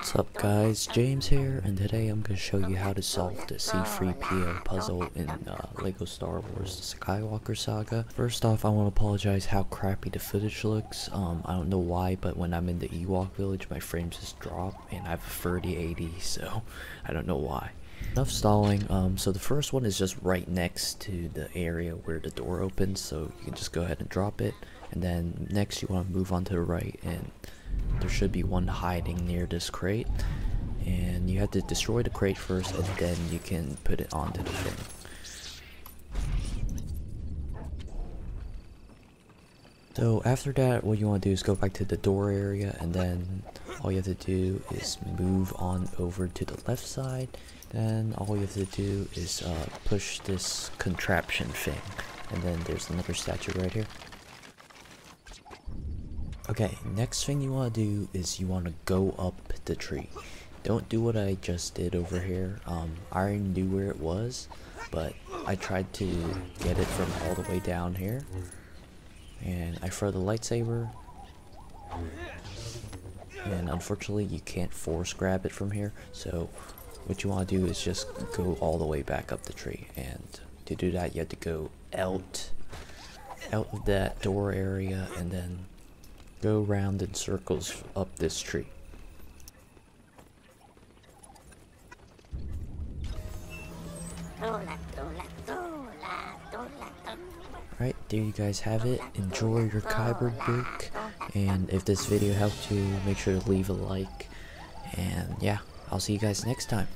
What's up guys, James here, and today I'm going to show you how to solve the C-3PO puzzle in Lego Star Wars the Skywalker Saga. First off, I want to apologize how crappy the footage looks. I don't know why, but when I'm in the Ewok Village, my frames just drop, and I have a 3080, so I don't know why. Enough stalling, so the first one is just right next to the area where the door opens, so you can just go ahead and drop it. And then next you want to move on to the right, and there should be one hiding near this crate, and you have to destroy the crate first and then you can put it onto the thing. So after that, what you want to do is go back to the door area, and then all you have to do is move on over to the left side. Then all you have to do is push this contraption thing, and then there's another statue right here. Okay, next thing you want to do is you want to go up the tree. Don't do what I just did over here. I already knew where it was, but I tried to get it from all the way down here. And I throw the lightsaber. And unfortunately you can't force grab it from here. So what you want to do is just go all the way back up the tree. And to do that you have to go out of that door area and then go round in circles up this tree. Alright, there you guys have it. Enjoy your Kyber brick, and if this video helped you, make sure to leave a like, and yeah, I'll see you guys next time.